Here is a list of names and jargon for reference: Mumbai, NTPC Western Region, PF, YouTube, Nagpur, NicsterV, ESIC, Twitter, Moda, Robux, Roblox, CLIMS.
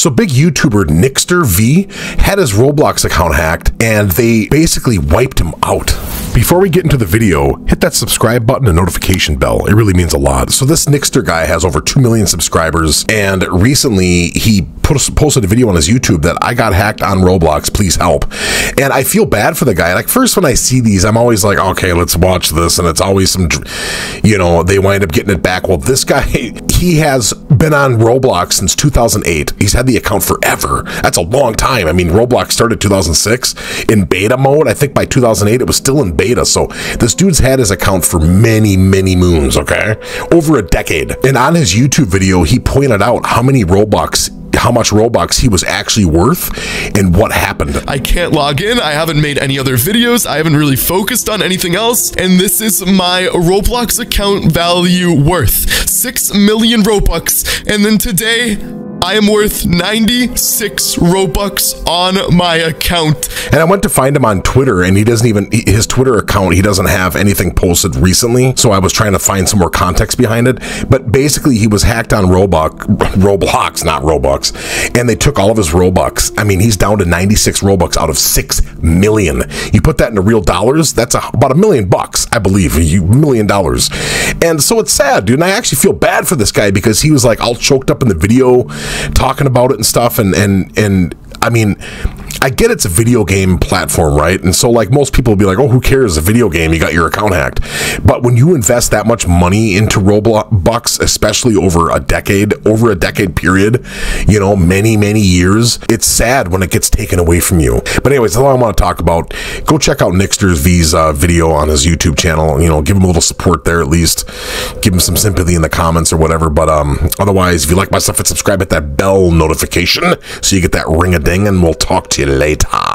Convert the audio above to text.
So big YouTuber NicsterV had his Roblox account hacked and they basically wiped him out. Before we get into the video, hit that subscribe button and notification bell. It really means a lot. So this Nickster guy has over 2 million subscribers, and recently he posted a video on his YouTube that I got hacked on Roblox, please help. And I feel bad for the guy. Like, first when I see these, I'm always like, okay, let's watch this, and it's always some, you know, they wind up getting it back. Well, this guy, he has been on Roblox since 2008. He's had the account forever. That's a long time. I mean, Roblox started 2006 in beta mode. I think by 2008 it was still in beta. So this dude's had his account for many, many moons, okay? Over a decade. And on his YouTube video, he pointed out how much Robux he was actually worth and what happened. I can't log in. I haven't made any other videos. I haven't really focused on anything else. And this is my Roblox account value worth. 6 million Robux. And then today, I am worth 96 Robux on my account. And I went to find him on Twitter, and he doesn't even, his Twitter account, he doesn't have anything posted recently. So I was trying to find some more context behind it. But basically, he was hacked on Roblox, and they took all of his Robux. I mean, he's down to 96 Robux out of 6 million. You put that into real dollars, that's about $1 million bucks, I believe, $1 million. And so it's sad, dude. And I actually feel bad for this guy because he was like all choked up in the video, talking about it and stuff, and I mean, I get it's a video game platform, right? And so like most people will be like, oh, who cares, a video game, you got your account hacked. But when you invest that much money into Roblox, especially over a decade period, you know, many, many years, it's sad when it gets taken away from you. But anyways, that's all I want to talk about. Go check out NicsterV's video on his YouTube channel, you know, give him a little support there at least. Give him some sympathy in the comments or whatever. But otherwise, if you like my stuff, hit subscribe, hit that bell notification so you get that ring-a-ding, and we'll talk to you later.